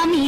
Madam